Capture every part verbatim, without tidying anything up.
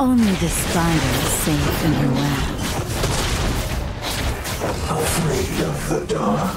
Only the spider is safe in her web. Afraid of the dark.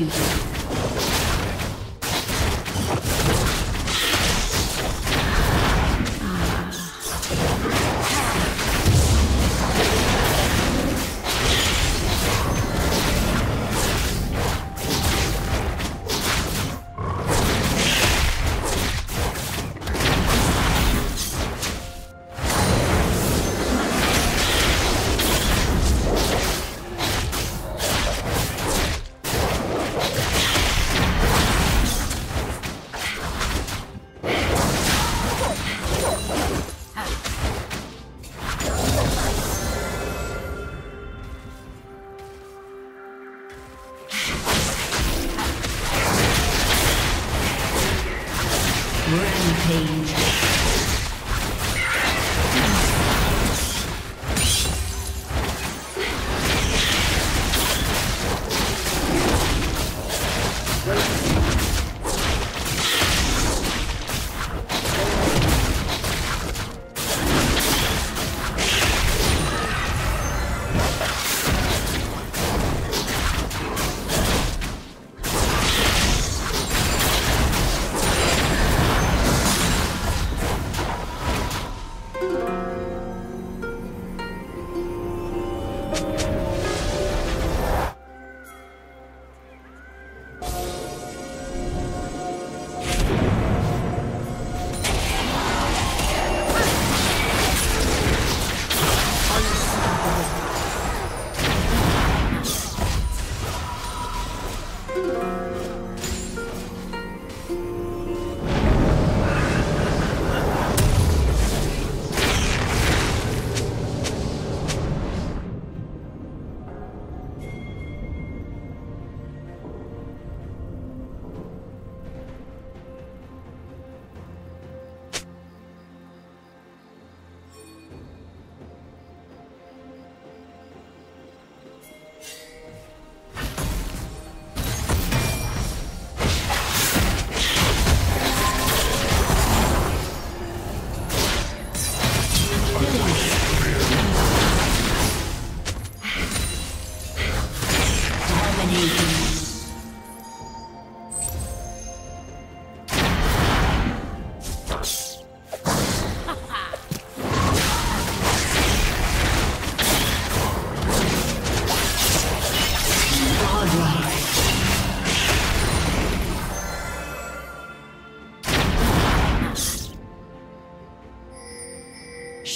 executed.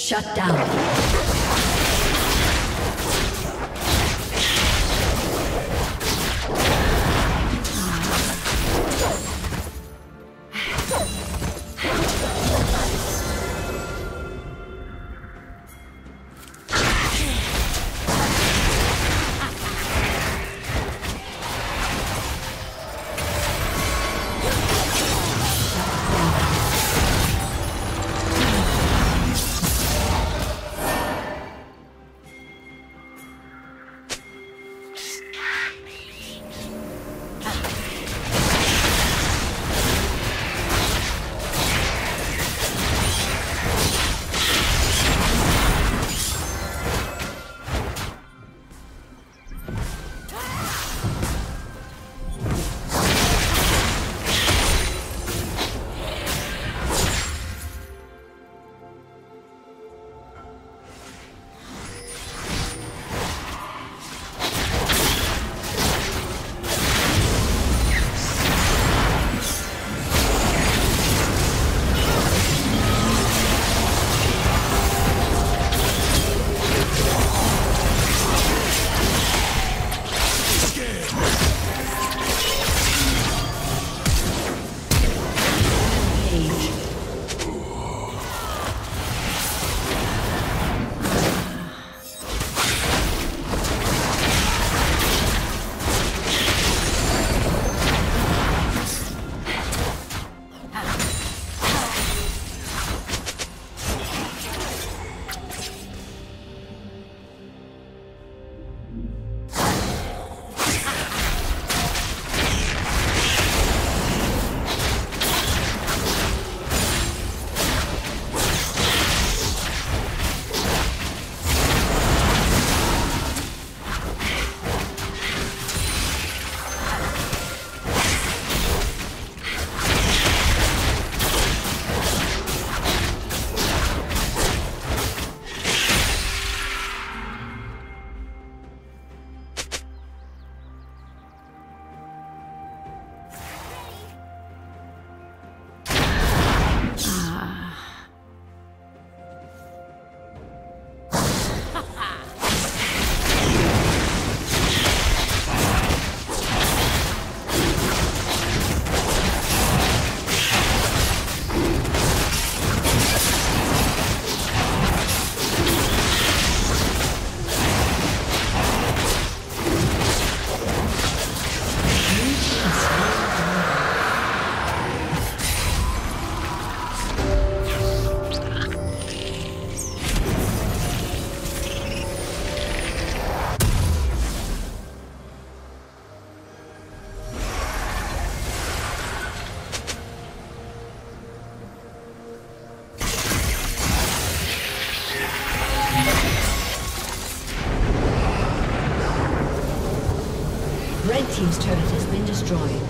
Shut down. destroyed.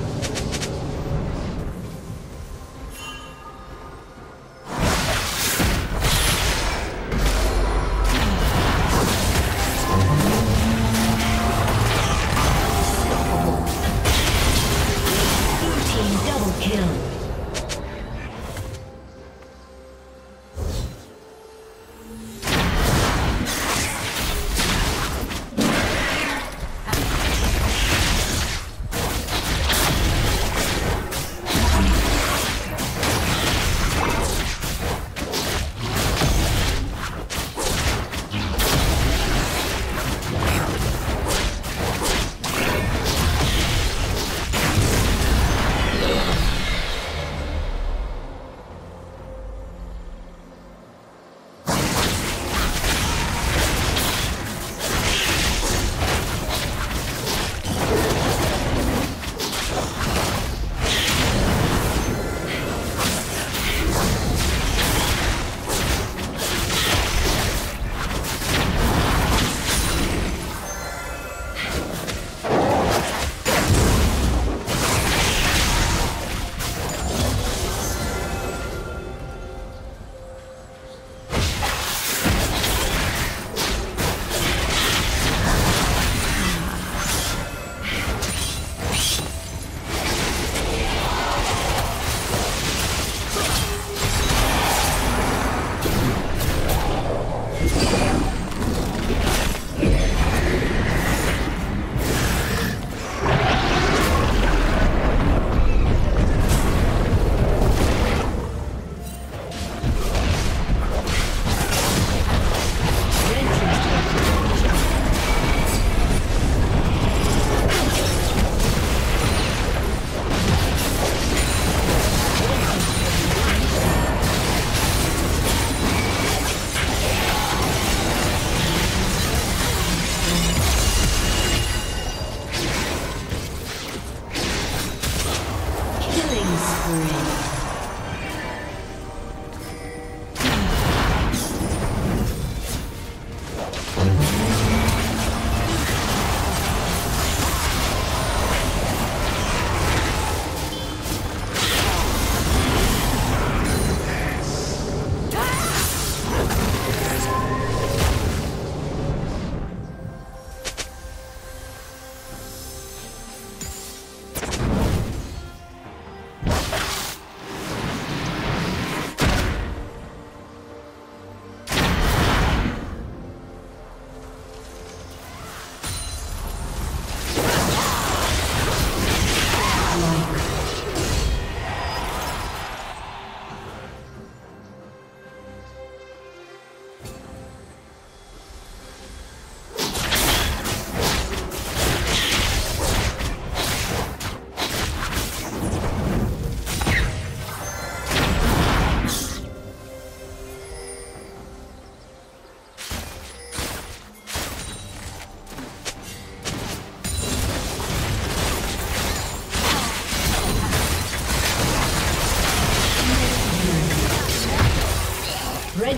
Red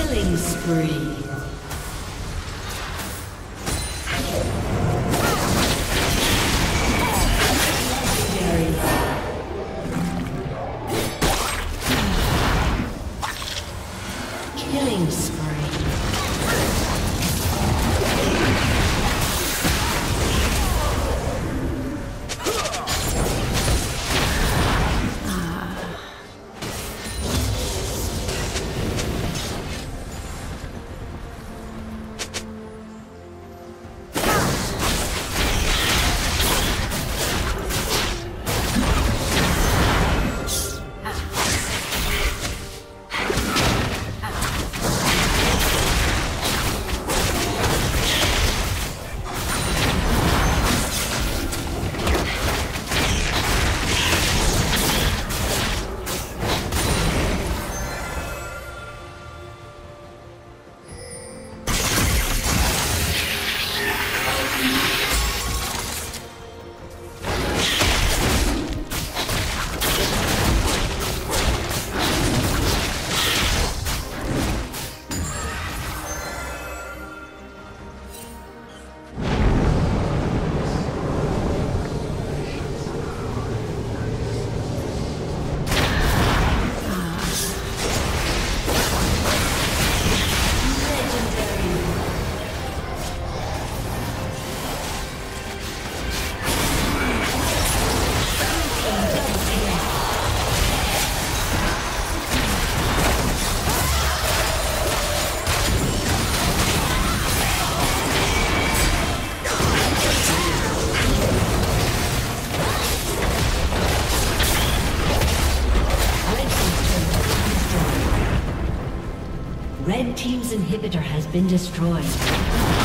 Killing spree. Killing spree. Red team's inhibitor has been destroyed.